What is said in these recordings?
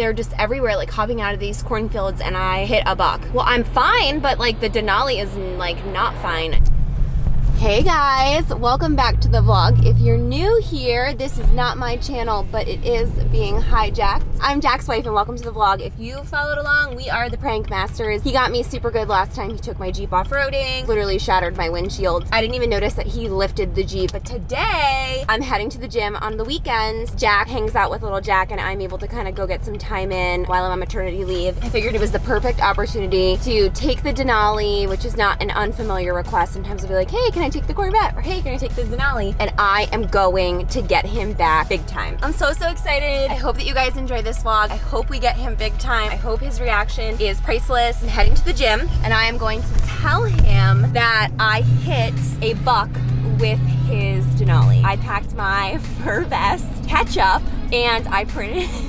they're just everywhere, like hopping out of these cornfields, and I hit a buck. Well, I'm fine, but like the Denali is like not fine. Hey guys, welcome back to the vlog. If you're new here, this is not my channel, but it is being hijacked. I'm Jack's wife and welcome to the vlog. If you followed along, we are the prank masters. He got me super good last time. He took my Jeep off-roading, literally shattered my windshield. I didn't even notice that he lifted the Jeep. But today, I'm heading to the gym on the weekends. Jack hangs out with little Jack and I'm able to kind of go get some time in while I'm on maternity leave. I figured it was the perfect opportunity to take the Denali, which is not an unfamiliar request. Sometimes I'll be like, hey, can I take the Corvette? Or hey, can I take the Denali? And I am going to get him back big time. I'm so excited. I hope that you guys enjoy this vlog. I hope we get him big time. I hope his reaction is priceless. I'm heading to the gym and I am going to tell him that I hit a buck with his Denali. I packed my fur vest, ketchup, and I printed it.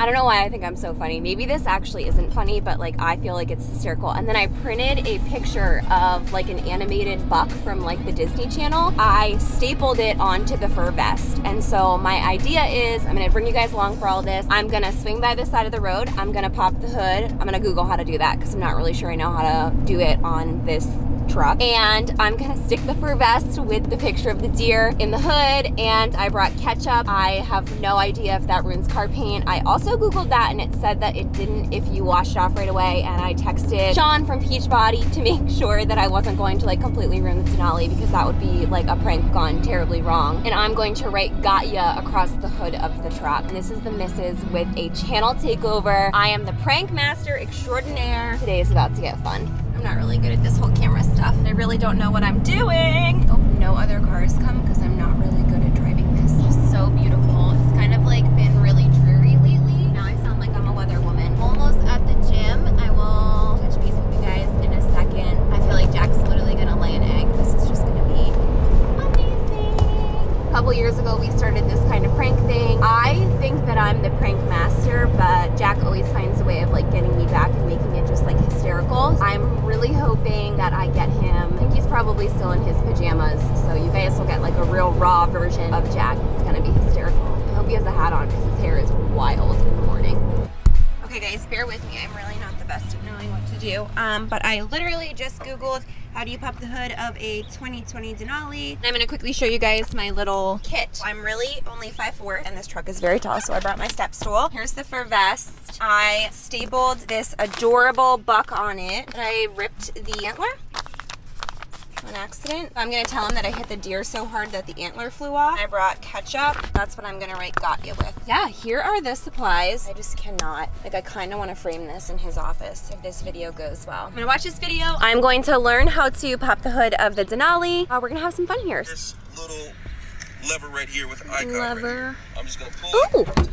I don't know why I think I'm so funny. Maybe this actually isn't funny, but like I feel like it's hysterical. And then I printed a picture of like an animated buck from like the Disney Channel. I stapled it onto the fur vest. And so my idea is I'm gonna bring you guys along for all this. I'm gonna swing by this side of the road. I'm gonna pop the hood. I'm gonna Google how to do that because I'm not really sure I know how to do it on this truck. And I'm gonna stick the fur vest with the picture of the deer in the hood, and I brought ketchup. I have no idea if that ruins car paint. I also Googled that and it said that it didn't if you washed it off right away, and I texted Sean from Peachbody to make sure that I wasn't going to like completely ruin the Denali because that would be like a prank gone terribly wrong. And I'm going to write "got ya" across the hood of the truck. And this is the missus with a channel takeover. I am the prank master extraordinaire. Today is about to get fun. I'm not really good at this whole camera stuff, and I really don't know what I'm doing. Oh, no other cars come because I'm not really good at driving this. It's so beautiful. It's kind of like been really dreary lately. Now I sound like I'm a weather woman. Almost at the gym. I will touch base with you guys in a second. I feel like Jack's literally gonna lay an egg. This is just gonna be amazing. A couple years ago, we started this kind of prank thing. I think that I'm the prank master, but Jack always finds a way of like getting me back and making it just like hysterical. I'm really hoping that I get him. I think he's probably still in his pajamas, so you guys will get like a real raw version of Jack. It's gonna be hysterical. I hope he has a hat on because his hair is wild in the morning. Okay guys, bear with me. I'm really not the best at knowing what to do, but I literally just Googled how do you pop the hood of a 2020 Denali. And I'm gonna quickly show you guys my little kit. I'm really only 5'4", and this truck is very tall, so I brought my step stool. Here's the fur vest. I stapled this adorable buck on it, and I ripped the antler on accident. I'm gonna tell him that I hit the deer so hard that the antler flew off. I brought ketchup. That's what I'm gonna write "got you" with. Yeah, here are the supplies. I just cannot, like I kinda wanna frame this in his office if this video goes well. I'm gonna watch this video. I'm going to learn how to pop the hood of the Denali. We're gonna have some fun here. This little lever right here with icon lever. Right here. I'm just gonna pull. Ooh.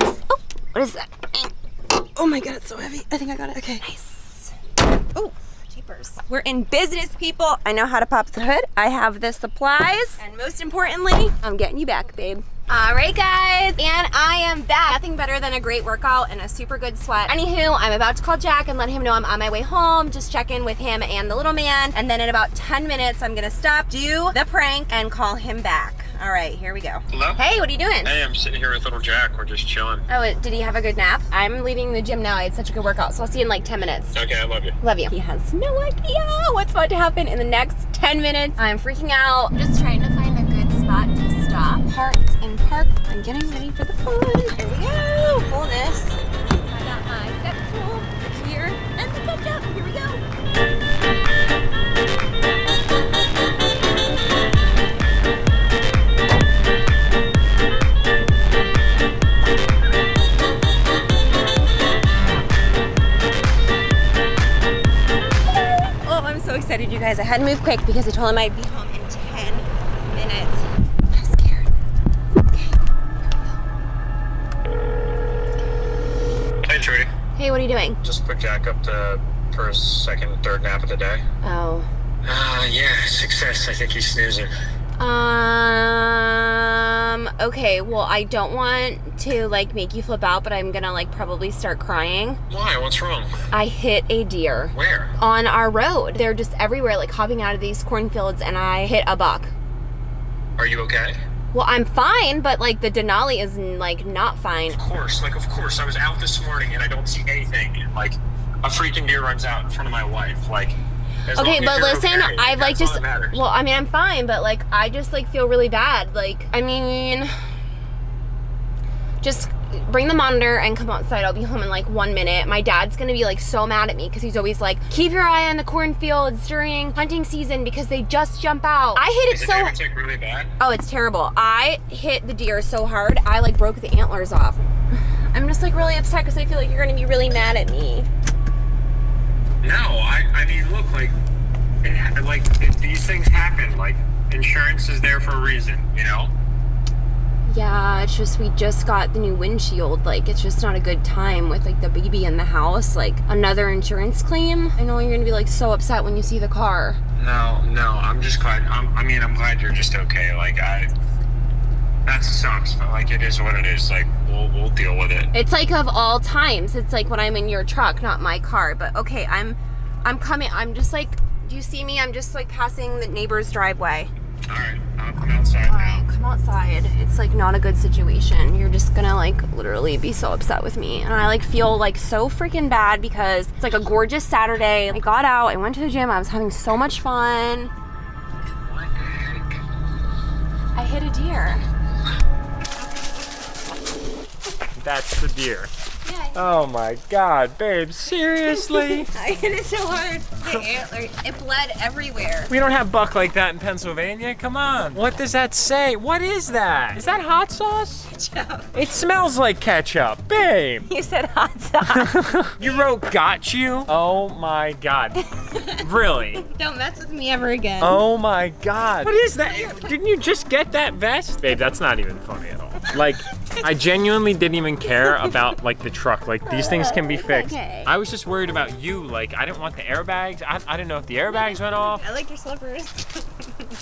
Oh, what is that? Oh my God, it's so heavy. I think I got it. Okay, nice. Oh. We're in business, people. I know how to pop the hood. I have the supplies. And most importantly, I'm getting you back, babe. All right, guys, and I am back. Nothing better than a great workout and a super good sweat. Anywho, I'm about to call Jack and let him know I'm on my way home, just check in with him and the little man. And then in about 10 minutes, I'm gonna stop, do the prank, and call him back. All right, here we go. Hello? Hey, what are you doing? Hey, I'm sitting here with little Jack. We're just chilling. Oh, did he have a good nap? I'm leaving the gym now. I had such a good workout, so I'll see you in like 10 minutes. Okay, I love you. Love you. He has no idea what's about to happen in the next 10 minutes. I'm freaking out. I'm just trying to find a good spot to stop. Parked and parked. I'm getting ready for the fun. Here we go. Fullness. I got my step stool here and the ketchup. Here we go. Oh, I'm so excited, you guys. I had to move quick because I told him I'd be home in 10 minutes. Hey, what are you doing? Just put Jack up to for his second, third nap of the day. Oh. Yeah, success. I think he's snoozing. Okay, well, I don't want to, like, make you flip out, but I'm gonna, like, probably start crying. Why? What's wrong? I hit a deer. Where? On our road. They're just everywhere, like, hopping out of these cornfields, and I hit a buck. Are you okay? Well, I'm fine, but like the Denali is like not fine. Of course. I was out this morning and I don't see anything. And like a freaking deer runs out in front of my wife. Like, okay, but listen, okay, I've like just, well, I mean, I'm fine, but like, I just like feel really bad. Like, I mean, just bring the monitor and come outside. I'll be home in like 1 minute. My dad's gonna be like so mad at me because he's always like, keep your eye on the cornfields during hunting season because they just jump out. I hit it so hard. Really bad? Oh, it's terrible. I hit the deer so hard, I like broke the antlers off. I'm just like really upset because I feel like you're gonna be really mad at me. No, I mean, look, these things happen. Like, insurance is there for a reason, you know? Yeah, it's just, we just got the new windshield. Like, it's just not a good time with like the baby in the house. Like, another insurance claim. I know you're gonna be like so upset when you see the car. No, I'm just glad. I'm glad you're just okay. Like, that sucks, but like, it is what it is. Like, we'll deal with it. It's like, of all times, it's like when I'm in your truck, not my car. But okay, I'm coming. I'm just like, do you see me? I'm just like passing the neighbor's driveway. All right, I'll come outside. All right, come outside. It's like not a good situation. You're just gonna like literally be so upset with me, and I like feel like so freaking bad because it's like a gorgeous Saturday. I got out. I went to the gym. I was having so much fun. What the heck? I hit a deer. That's the deer. Yeah. Oh my God, babe, seriously? I hit it so hard. The antler, it bled everywhere. We don't have buck like that in Pennsylvania, come on. What does that say? What is that? Is that hot sauce? Ketchup. It smells like ketchup, babe. You said hot sauce. You wrote got you? Oh my God, really? Don't mess with me ever again. Oh my God, what is that? Didn't you just get that vest? Babe, that's not even funny at all. Like, I genuinely didn't even care about like the truck. Like, these things can be fixed. Okay. I was just worried about you. Like, I didn't want the airbags. I didn't know if the airbags went off. I like your slippers.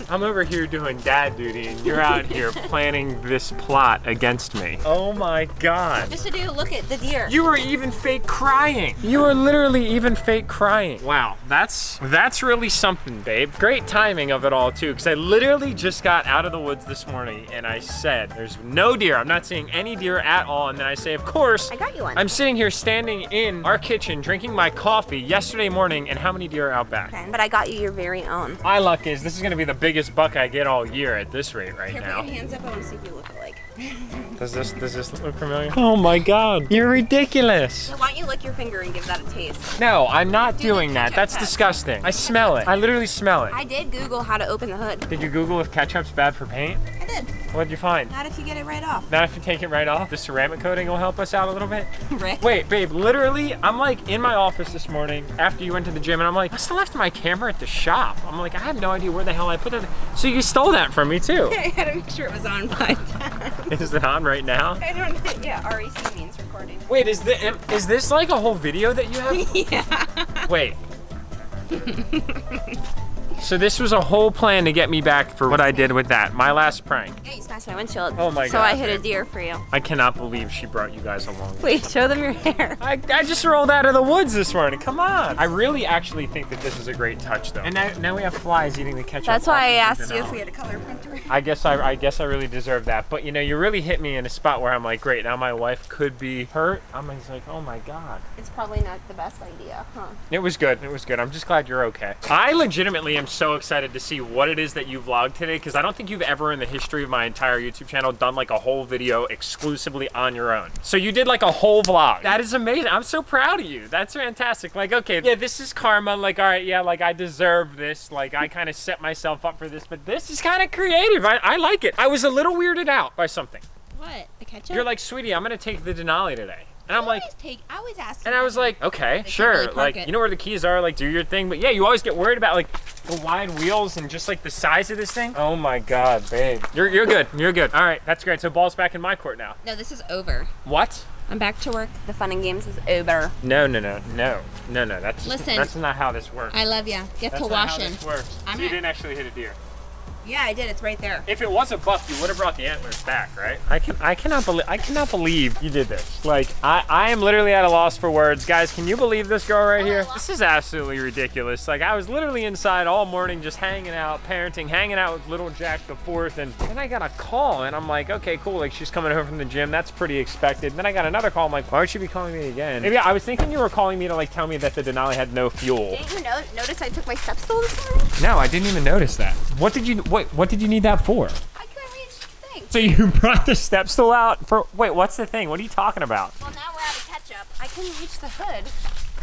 I'm over here doing dad duty and you're out here planning this plot against me. Oh my God. Just to do, look at the deer. You were even fake crying. You were literally even fake crying. Wow, that's really something, babe. Great timing of it all too, because I literally just got out of the woods this morning and I said, there's no deer. I'm not seeing any deer at all. And then I say, of course, I got you one. I'm sitting here standing in our kitchen, drinking my coffee yesterday morning, and how many deer are out back? 10, but I got you your very own. My luck is this is gonna be the biggest buck I get all year at this rate right now. Put your hands up, I wanna see if you look alike. Does this look familiar? Oh my God, you're ridiculous. Why don't you lick your finger and give that a taste? No, I'm not doing that. That's disgusting. I smell it. I literally smell it. I did Google how to open the hood. Did you Google if ketchup's bad for paint? I did. What'd you find? Not if you get it right off. Not if you take it right off? The ceramic coating will help us out a little bit? Rick. Wait, babe, literally, I'm like in my office this morning after you went to the gym and I'm like, I still left my camera at the shop. I'm like, I have no idea where the hell I put it. So you stole that from me too. I had to make sure it was on by time. Is it on right now? I don't know, yeah, REC means recording. Wait, is this like a whole video that you have? Yeah. Wait. So this was a whole plan to get me back for what I did with that, my last prank. Yeah, you smashed my windshield. Oh my God. So I hit a deer for you. I cannot believe she brought you guys along. Wait, show them your hair. I just rolled out of the woods this morning, come on. I really actually think that this is a great touch though. And now we have flies eating the ketchup. That's why I asked you if we had a color printer. I guess I really deserve that. But you know, you really hit me in a spot where I'm like, great, now my wife could be hurt. I'm just like, oh my God. It's probably not the best idea, huh? It was good. I'm just glad you're okay. I legitimately am so excited to see what it is that you vlogged today, because I don't think you've ever in the history of my entire YouTube channel done like a whole video exclusively on your own. So you did like a whole vlog. That is amazing. I'm so proud of you. That's fantastic. Like, okay, yeah, this is karma. Like, all right, yeah, like I deserve this. Like, I kind of set myself up for this, but this is kind of creative. I like it. I was a little weirded out by something. What? The ketchup? You're like, sweetie, I'm gonna take the Denali today. And I'm like, I was like, okay, sure. Like, you know where the keys are, like do your thing. But yeah, you always get worried about like the wide wheels and just like the size of this thing. Oh my God, babe. You're good, you're good. All right, that's great. So ball's back in my court now. No, this is over. What? I'm back to work. The fun and games is over. No. That's not how this works. I love you. Get to washing. That's not how this works. So you didn't actually hit a deer. Yeah, I did. It's right there. If it wasn't buff, you would have brought the antlers back, right? I cannot believe you did this. Like, I am literally at a loss for words. Guys, can you believe this girl right here? This is absolutely ridiculous. Like, I was literally inside all morning just hanging out, parenting, hanging out with little Jack the Fourth, and then I got a call, and I'm like, okay, cool. Like, she's coming home from the gym. That's pretty expected. And then I got another call. I'm like, why would she be calling me again? Maybe I was thinking you were calling me to, like, tell me that the Denali had no fuel. Didn't you notice I took my step stool this morning? No, I didn't even notice that. What did you need that for? I couldn't reach the thing. So you brought the step stool out for, wait, what's the thing? What are you talking about? Well, now we're out of ketchup. I couldn't reach the hood.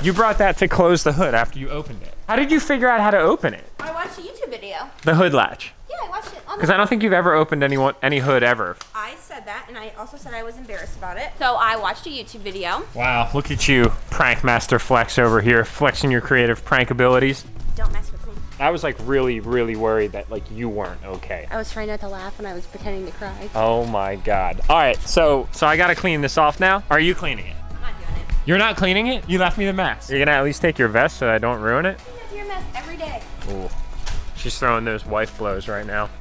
You brought that to close the hood after you opened it. How did you figure out how to open it? I watched a YouTube video. The hood latch. Yeah, I watched it on the. Because I don't think you've ever opened any hood ever. I said that, and I also said I was embarrassed about it. So I watched a YouTube video. Wow, look at you, prank master flex over here, flexing your creative prank abilities. Don't mess with. I was like really, really worried that like you weren't okay. I was trying not to laugh and I was pretending to cry. Oh my God. All right, so I gotta clean this off now. Are you cleaning it? I'm not doing it. You're not cleaning it? You left me the mess. You're gonna at least take your vest so I don't ruin it? I do your mess every day. Ooh, she's throwing those wife blows right now.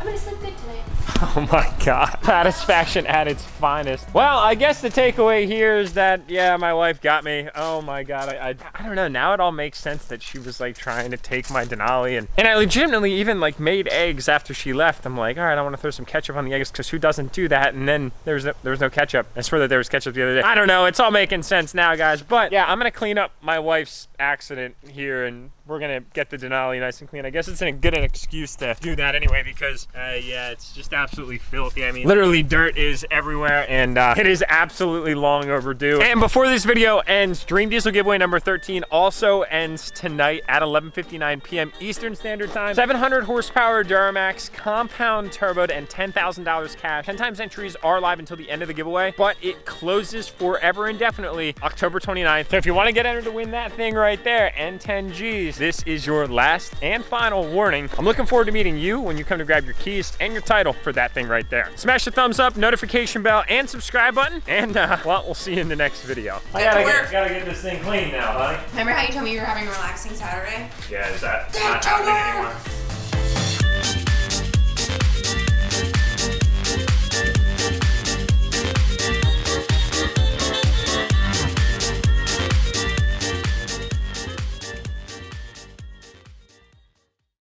I'm gonna sleep good tonight. Oh my God. Satisfaction at its finest. Well, I guess the takeaway here is that, yeah, my wife got me. Oh my God, I don't know. Now it all makes sense that she was like trying to take my Denali and I legitimately even like made eggs after she left. I'm like, all right, I want to throw some ketchup on the eggs because who doesn't do that? And then there was no ketchup. I swear that there was ketchup the other day. I don't know, it's all making sense now, guys. But yeah, I'm gonna clean up my wife's accident here and we're gonna get the Denali nice and clean. I guess it's an excuse to do that anyway because yeah, it's just absolutely filthy. I mean, literally dirt is everywhere and it is absolutely long overdue. And before this video ends, Dream Diesel giveaway number 13 also ends tonight at 11:59 p.m. Eastern Standard Time. 700 horsepower Duramax, compound turboed, and $10,000 cash. 10 times entries are live until the end of the giveaway, but it closes forever indefinitely October 29th. So if you wanna get entered to win that thing right there and 10 Gs, this is your last and final warning. I'm looking forward to meeting you when you come to grab your keys and your title for that thing right there. Smash the thumbs up, notification bell, and subscribe button. And well, we'll see you in the next video. I gotta get this thing clean now, honey. Remember how you told me you were having a relaxing Saturday? Yeah, is that not happening anymore?